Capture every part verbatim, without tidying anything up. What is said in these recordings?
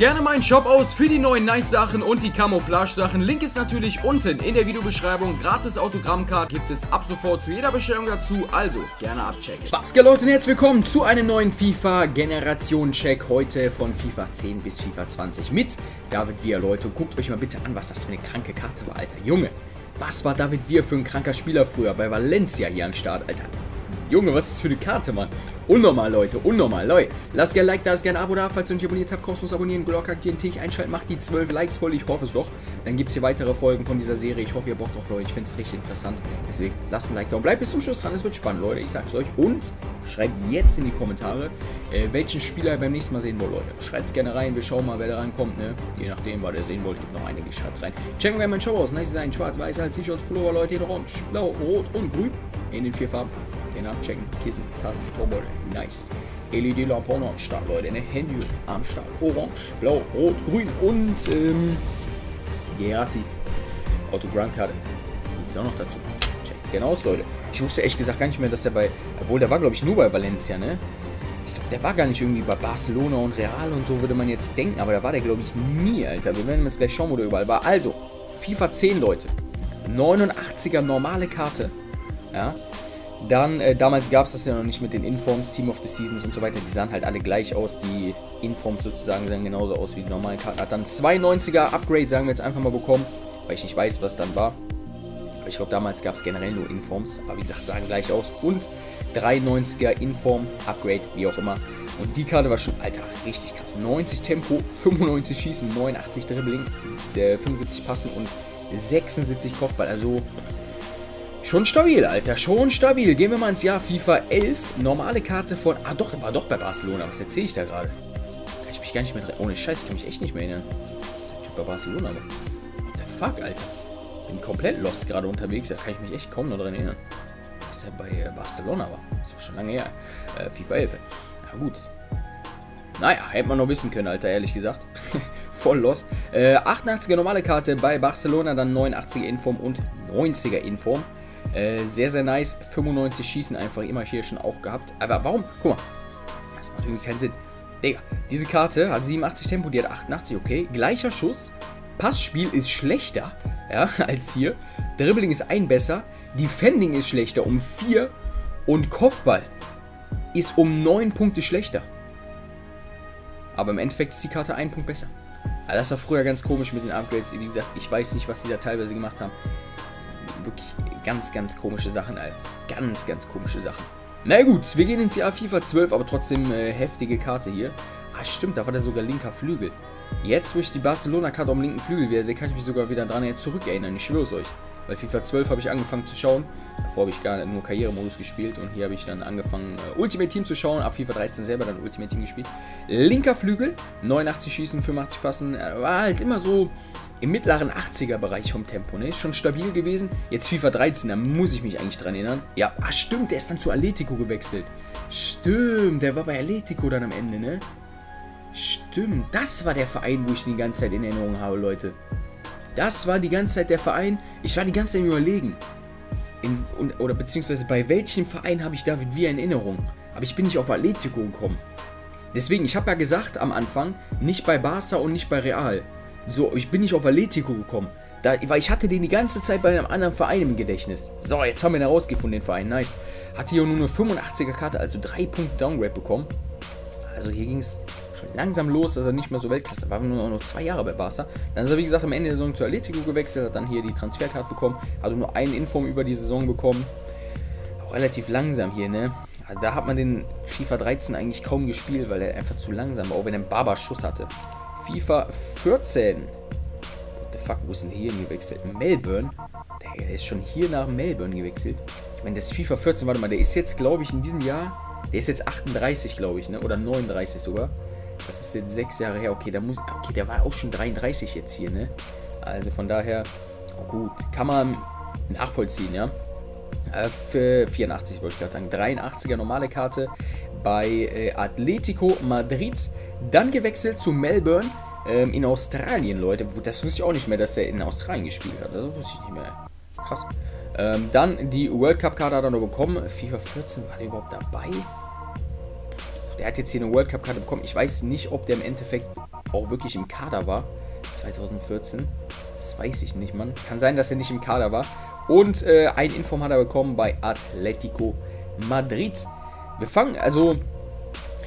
gerne meinen Shop aus für die neuen Nice-Sachen und die Camouflage-Sachen. Link ist natürlich unten in der Videobeschreibung. Gratis Autogrammkarte gibt es ab sofort zu jeder Bestellung dazu, also gerne abchecken. Was geht, Leute, und herzlich willkommen zu einem neuen FIFA-Generation-Check. Heute von FIFA zehn bis FIFA zwanzig mit David Villa, Leute. Guckt euch mal bitte an, was das für eine kranke Karte war, Alter. Junge, was war David Villa für ein kranker Spieler früher bei Valencia hier am Start, Alter. Junge, was ist das für eine Karte, Mann? Unnormal, Leute, unnormal, Leute. Lasst gerne ein Like da, lasst gerne ein Abo da. Falls ihr nicht abonniert habt, kostenlos abonnieren, Glocke aktivieren, täglich einschalten, macht die zwölf Likes voll, ich hoffe es doch. Dann gibt es hier weitere Folgen von dieser Serie. Ich hoffe, ihr habt Bock drauf, Leute. Ich finde es richtig interessant. Deswegen lasst ein Like da und bleibt bis zum Schluss dran. Es wird spannend, Leute. Ich sag's euch. Und schreibt jetzt in die Kommentare, äh, welchen Spieler ihr beim nächsten Mal sehen wollt, Leute. Schreibt's gerne rein. Wir schauen mal, wer da reinkommt, ne? Je nachdem, was ihr sehen wollt, gibt noch einige. Schreibt's rein. Checken wir meinen Show aus. Nice Design, schwarz, weiß, halt T-Shirts, Pullover, Leute. In orange, blau, rot und grün. In den vier Farben. Abchecken, Kissen, Tassen, Torbeutel, nice. L E D Lampon am Start, Leute, ne? Handy am Start, orange, blau, rot, grün und ähm, gratis. Autogrammkarte gibt's auch noch dazu. Checkt's gerne aus, Leute. Ich wusste ehrlich gesagt gar nicht mehr, dass er bei, obwohl der war, glaube ich, nur bei Valencia, ne? Ich glaube, der war gar nicht irgendwie bei Barcelona und Real und so, würde man jetzt denken, aber da war der, glaube ich, nie, Alter. Wir werden jetzt gleich schauen, wo der überall war. Also, FIFA zehn, Leute. neunundachtziger normale Karte, ja. Dann, äh, damals gab es das ja noch nicht mit den Informs, Team of the Seasons und so weiter. Die sahen halt alle gleich aus. Die Informs sozusagen sahen genauso aus wie die normalen Karten. Hat dann zweiundneunziger Upgrade, sagen wir jetzt einfach mal, bekommen. Weil ich nicht weiß, was dann war. Aber ich glaube, damals gab es generell nur Informs. Aber wie gesagt, sahen gleich aus. Und dreiundneunziger Inform, Upgrade, wie auch immer. Und die Karte war schon, Alter, richtig krass. neunzig Tempo, fünfundneunzig Schießen, neunundachtzig Dribbling, äh, fünfundsiebzig Passen und sechsundsiebzig Kopfball. Also... schon stabil, Alter, schon stabil. Gehen wir mal ins Jahr FIFA elf. Normale Karte von... Ah doch, war doch bei Barcelona. Was erzähle ich da gerade? Kann ich mich gar nicht mehr... Ohne Scheiß, kann ich mich echt nicht mehr erinnern. Was hab ich bei Barcelona? What the fuck, Alter? Bin komplett lost gerade unterwegs. Da kann ich mich echt kaum noch dran erinnern. Was er bei Barcelona war. Das ist doch schon lange her. Äh, FIFA elf. Na gut. Naja, hätte man noch wissen können, Alter, ehrlich gesagt. Voll lost. Äh, achtundachtziger normale Karte bei Barcelona. Dann neunundachtziger Inform und neunziger Inform. Äh, sehr, sehr nice. fünfundneunzig Schießen einfach immer hier schon auch gehabt. Aber warum? Guck mal. Das macht irgendwie keinen Sinn. Digga, diese Karte hat siebenundachtzig Tempo, die hat achtundachtzig, okay. Gleicher Schuss. Passspiel ist schlechter, ja, als hier. Dribbling ist ein besser. Defending ist schlechter um vier. Und Kopfball ist um neun Punkte schlechter. Aber im Endeffekt ist die Karte ein Punkt besser. Aber das war früher ganz komisch mit den Upgrades. Wie gesagt, ich weiß nicht, was die da teilweise gemacht haben. Wirklich ganz, ganz komische Sachen, Alter. Ganz, ganz komische Sachen. Na gut, wir gehen ins Jahr FIFA zwölf, aber trotzdem äh, heftige Karte hier. Ah, stimmt, da war der sogar linker Flügel. Jetzt, wo ich die Barcelona-Karte am linken Flügel wieder sehe, kann ich mich sogar wieder dran zurückerinnern. Ich schwöre es euch. Weil FIFA zwölf habe ich angefangen zu schauen. Davor habe ich gar nur Karrieremodus gespielt. Und hier habe ich dann angefangen, äh, Ultimate Team zu schauen. Ab FIFA dreizehn selber dann Ultimate Team gespielt. Linker Flügel, neunundachtzig Schießen, fünfundachtzig Passen. War halt immer so... im mittleren achtziger-Bereich vom Tempo, ne? Ist schon stabil gewesen. Jetzt FIFA dreizehn, da muss ich mich eigentlich dran erinnern. Ja, ah, stimmt, der ist dann zu Atletico gewechselt. Stimmt, der war bei Atletico dann am Ende, ne? Stimmt, das war der Verein, wo ich die ganze Zeit in Erinnerung habe, Leute. Das war die ganze Zeit der Verein. Ich war die ganze Zeit im Überlegen. In, und, oder beziehungsweise bei welchem Verein habe ich David Villa in Erinnerung? Aber ich bin nicht auf Atletico gekommen. Deswegen, ich habe ja gesagt am Anfang, nicht bei Barca und nicht bei Real. So, ich bin nicht auf Atletico gekommen. Da, weil ich hatte den die ganze Zeit bei einem anderen Verein im Gedächtnis. So, jetzt haben wir ihn herausgefunden, den Verein. Nice. Hatte hier nur eine fünfundachtziger Karte, also drei Punkte Downgrade bekommen. Also hier ging es schon langsam los, dass er nicht mehr so Weltklasse war. Nur noch zwei Jahre bei Barca. Dann ist er, wie gesagt, am Ende der Saison zu Atletico gewechselt, hat dann hier die Transferkarte bekommen. Hat nur einen Inform über die Saison bekommen. Auch relativ langsam hier, ne? Also da hat man den FIFA dreizehn eigentlich kaum gespielt, weil er einfach zu langsam war, auch wenn er einen Barberschuss hatte. FIFA vierzehn. What the fuck, wo ist denn hier gewechselt? Melbourne? Der ist schon hier nach Melbourne gewechselt. Ich meine, das FIFA vierzehn, warte mal, der ist jetzt, glaube ich, in diesem Jahr, der ist jetzt achtunddreißig, glaube ich, ne? Oder neununddreißig sogar. Das ist jetzt sechs Jahre her. Okay, da muss, okay, der war auch schon dreiunddreißig jetzt hier, ne? Also von daher, oh gut, kann man nachvollziehen, ja? Für vierundachtzig wollte ich gerade sagen. dreiundachtziger normale Karte bei äh, Atletico Madrid. Dann gewechselt zu Melbourne ähm, in Australien, Leute. Das wusste ich auch nicht mehr, dass er in Australien gespielt hat. Das wusste ich nicht mehr. Krass. Ähm, dann die World Cup-Karte hat er noch bekommen. FIFA vierzehn, war der überhaupt dabei? Der hat jetzt hier eine World Cup-Karte bekommen. Ich weiß nicht, ob der im Endeffekt auch wirklich im Kader war. zwanzig vierzehn, das weiß ich nicht, Mann. Kann sein, dass er nicht im Kader war. Und äh, ein Inform hat er bekommen bei Atletico Madrid. Wir fangen, also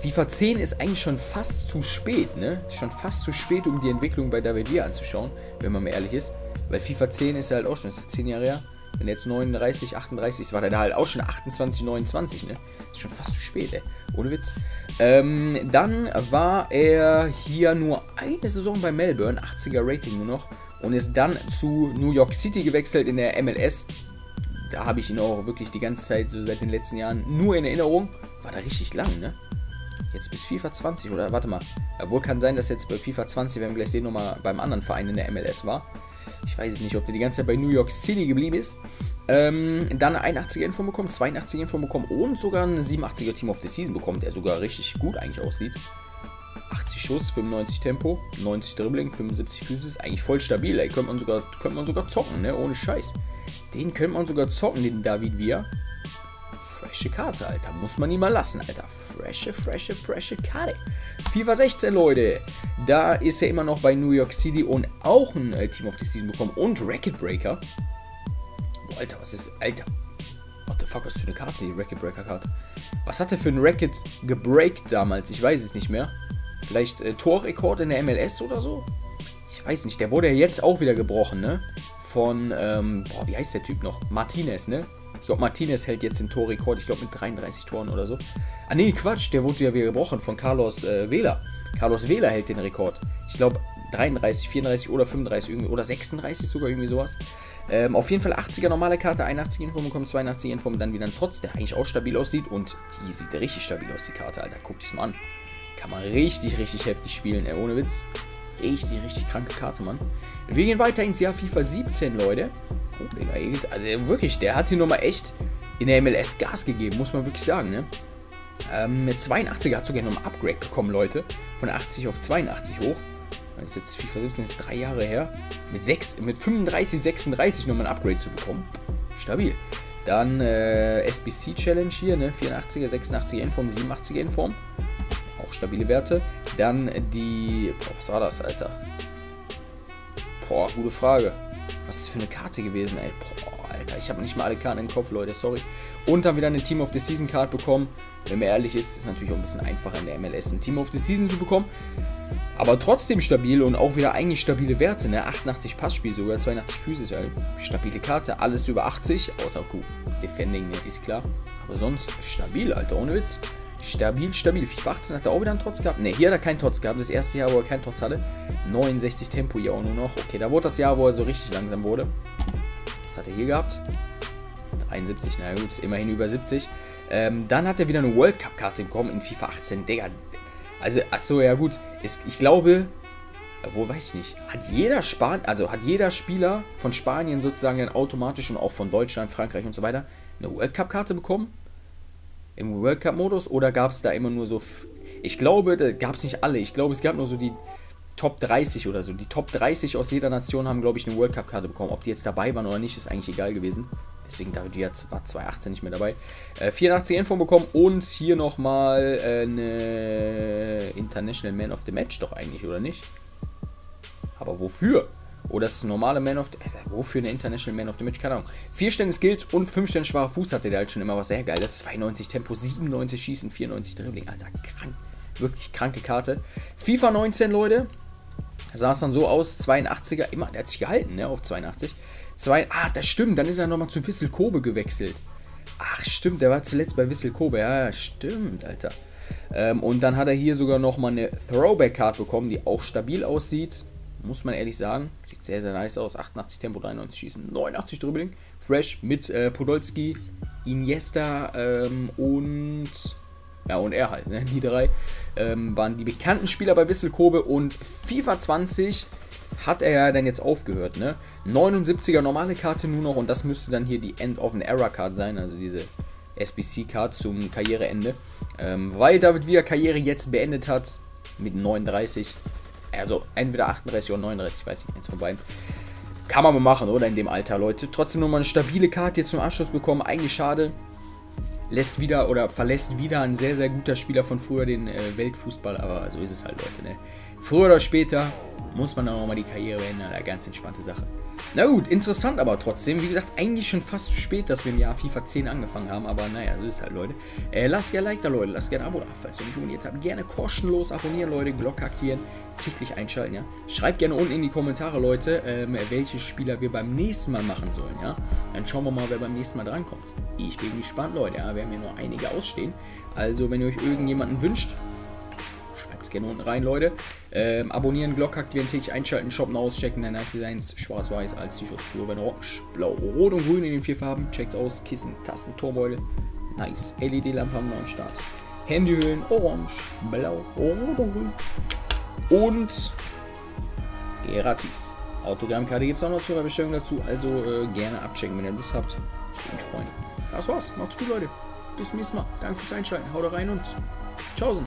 FIFA zehn ist eigentlich schon fast zu spät, ne? Schon fast zu spät, um die Entwicklung bei David Villa anzuschauen, wenn man mal ehrlich ist. Weil FIFA zehn ist halt auch schon, das ist zehn Jahre her. Wenn jetzt neununddreißig, achtunddreißig, war der da halt auch schon achtundzwanzig, neunundzwanzig, ne? Ist schon fast zu spät, ey. Ohne Witz. Ähm, dann war er hier nur eine Saison bei Melbourne, achtziger Rating nur noch. Und ist dann zu New York City gewechselt in der M L S. Da habe ich ihn auch wirklich die ganze Zeit, so seit den letzten Jahren, nur in Erinnerung. War da richtig lang, ne? Jetzt bis FIFA zwanzig, oder warte mal. Obwohl kann sein, dass jetzt bei FIFA zwanzig, wenn wir gleich sehen, nochmal beim anderen Verein in der M L S war. Ich weiß nicht, ob der die ganze Zeit bei New York City geblieben ist. Ähm, dann eine einundachtziger Info bekommen, zweiundachtziger Info bekommen und sogar ein siebenundachtziger Team of the Season bekommen, der sogar richtig gut eigentlich aussieht. achtzig Schuss, fünfundneunzig Tempo, neunzig Dribbling, fünfundsiebzig Füße, ist eigentlich voll stabil. Ey, könnte man sogar, könnte man sogar zocken, ne? Ohne Scheiß. Den könnte man sogar zocken, den David Villa. Fresche Karte, Alter. Muss man ihn mal lassen, Alter. Fresche, fresche, fresche Karte. FIFA sechzehn, Leute. Da ist er immer noch bei New York City und auch ein äh, Team of the Season bekommen und Racket Breaker. Boah, Alter, was ist, Alter? What the fuck, was ist für eine Karte, die Racket Breaker Karte? Was hat er für ein Racket gebreakt damals? Ich weiß es nicht mehr. Vielleicht äh, Torrekord in der M L S oder so? Ich weiß nicht, der wurde ja jetzt auch wieder gebrochen, ne? Von, ähm, boah, wie heißt der Typ noch? Martinez, ne? Ich glaube, Martinez hält jetzt den Torrekord, ich glaube, mit dreiunddreißig Toren oder so. Ah, nee, Quatsch, der wurde ja wieder gebrochen von Carlos äh, Vela. Carlos Vela hält den Rekord. Ich glaube, dreiunddreißig, vierunddreißig oder fünfunddreißig irgendwie, oder sechsunddreißig sogar, irgendwie sowas. Ähm, auf jeden Fall achtziger normale Karte, einundachtziger Inform kommt, zweiundachtziger Inform, dann wieder ein Trotz, der eigentlich auch stabil aussieht. Und die sieht richtig stabil aus, die Karte, Alter. Guckt es mal an. Kann man richtig, richtig heftig spielen, ey, ohne Witz. Richtig, richtig kranke Karte, Mann. Wir gehen weiter ins Jahr FIFA siebzehn, Leute. Oh, Digga, also wirklich, der hat hier nochmal echt in der M L S Gas gegeben, muss man wirklich sagen, ne? Ähm, mit zweiundachtziger hat sogar nochmal ein Upgrade bekommen, Leute. Von achtzig auf zweiundachtzig hoch. Das ist jetzt FIFA siebzehn, das ist drei Jahre her. Mit, sechs, mit fünfunddreißig, sechsunddreißig nochmal ein Upgrade zu bekommen. Stabil. Dann äh, S B C Challenge hier, ne? vierundachtziger, sechsundachtziger Inform, siebenundachtziger Inform. Auch stabile Werte. Dann die... Boah, was war das, Alter? Boah, gute Frage. Was ist für eine Karte gewesen, ey? Boah, Alter, ich habe nicht mal alle Karten im Kopf, Leute, sorry. Und dann wieder eine Team of the Season Card bekommen. Wenn man ehrlich ist, ist natürlich auch ein bisschen einfacher in der M L S ein Team of the Season zu bekommen. Aber trotzdem stabil und auch wieder eigentlich stabile Werte, ne? achtundachtzig Passspiel sogar, zweiundachtzig physisch, Alter. Stabile Karte, alles über achtzig, außer Q. Defending, ne, ist klar. Aber sonst stabil, Alter, ohne Witz. Stabil, stabil. FIFA achtzehn hat er auch wieder einen Trotz gehabt. Ne, hier hat er keinen Trotz gehabt. Das erste Jahr, wo er keinen Trotz hatte. neunundsechzig Tempo hier auch nur noch. Okay, da wurde das Jahr, wo er so richtig langsam wurde. Was hat er hier gehabt? dreiundsiebzig, na gut, immerhin über siebzig. Ähm, dann hat er wieder eine World Cup Karte bekommen in FIFA achtzehn. Digga. Also, achso, ja gut. Ist, ich glaube, wo weiß ich nicht. Hat jeder Span also hat jeder Spieler von Spanien sozusagen dann automatisch und auch von Deutschland, Frankreich und so weiter eine World Cup Karte bekommen? Im World Cup-Modus, oder gab es da immer nur so... Ich glaube, da gab es nicht alle. Ich glaube, es gab nur so die Top dreißig oder so. Die Top dreißig aus jeder Nation haben, glaube ich, eine World Cup-Karte bekommen. Ob die jetzt dabei waren oder nicht, ist eigentlich egal gewesen. Deswegen David Villa war zweitausendachtzehn nicht mehr dabei. Äh, vierundachtziger Info bekommen und hier nochmal äh, eine International Man of the Match doch eigentlich, oder nicht? Aber wofür? Oder das normale Man of the... Äh, wofür eine International Man of the Match? Keine Ahnung. vier Sterne Skills und fünf Sterne schwacher Fuß hatte der halt schon immer was sehr Geiles. zweiundneunzig Tempo, siebenundneunzig Schießen, vierundneunzig Dribbling. Alter, krank. Wirklich kranke Karte. FIFA neunzehn, Leute. Sah es dann so aus. zweiundachtziger. Immer, der hat sich gehalten, ne? Auf zweiundachtzig. Zwei, ah, das stimmt. Dann ist er nochmal zu Vissel Kobe gewechselt. Ach, stimmt. Der war zuletzt bei Vissel Kobe. Ja, stimmt, Alter. Ähm, und dann hat er hier sogar nochmal eine Throwback-Card bekommen, die auch stabil aussieht. Muss man ehrlich sagen, sieht sehr, sehr nice aus. achtundachtzig Tempo, dreiundneunzig Schießen, neunundachtzig Dribbling. Fresh mit äh, Podolski, Iniesta ähm, und... Ja, und er halt, ne? Die drei ähm, waren die bekannten Spieler bei Vissel Kobe. Und FIFA zwanzig hat er ja dann jetzt aufgehört, ne? neunundsiebziger normale Karte nur noch. Und das müsste dann hier die End-of-an-Era-Card sein, also diese S B C-Card zum Karriereende. Ähm, weil David Villa Karriere jetzt beendet hat mit neununddreißig... Also entweder achtunddreißig oder neununddreißig, ich weiß nicht, eins von beiden. Kann man mal machen, oder? In dem Alter, Leute. Trotzdem nochmal eine stabile Karte jetzt zum Abschluss bekommen. Eigentlich schade. Lässt wieder oder verlässt wieder ein sehr, sehr guter Spieler von früher den äh, Weltfußball. Aber so ist es halt, Leute, ne? früher oder später muss man auch mal die Karriere beenden, eine ganz entspannte Sache. Na gut, interessant aber trotzdem. Wie gesagt, eigentlich schon fast zu spät, dass wir im Jahr FIFA zehn angefangen haben. Aber naja, so ist halt, Leute. Äh, lasst gerne ein Like da, Leute. Lasst gerne ein Abo da, falls ihr nicht abonniert habt. Gerne kostenlos abonnieren, Leute. Glocke aktivieren. Täglich einschalten, ja. Schreibt gerne unten in die Kommentare, Leute, ähm, welche Spieler wir beim nächsten Mal machen sollen, ja. Dann schauen wir mal, wer beim nächsten Mal drankommt. Ich bin gespannt, Leute. Ja, wir haben hier noch einige ausstehen. Also, wenn ihr euch irgendjemanden wünscht, schreibt es gerne unten rein, Leute. Ähm, abonnieren, Glocke aktivieren, täglich einschalten, shoppen, auschecken. Dann heißt Designs schwarz-weiß als T-Shirts, wenn orange, blau, rot und grün in den vier Farben. Checkt aus, Kissen, Tasten, Torbeule. Nice. L E D-Lampe haben wir am Start. Handyhüllen, orange, blau, rot und grün. Und gratis. Autogrammkarte gibt es auch noch zur Bestellung dazu. Also äh, gerne abchecken, wenn ihr Lust habt. Ich würde mich freuen. Das war's. Macht's gut, Leute. Bis zum nächsten Mal. Danke fürs Einschalten. Haut rein und tschaußen.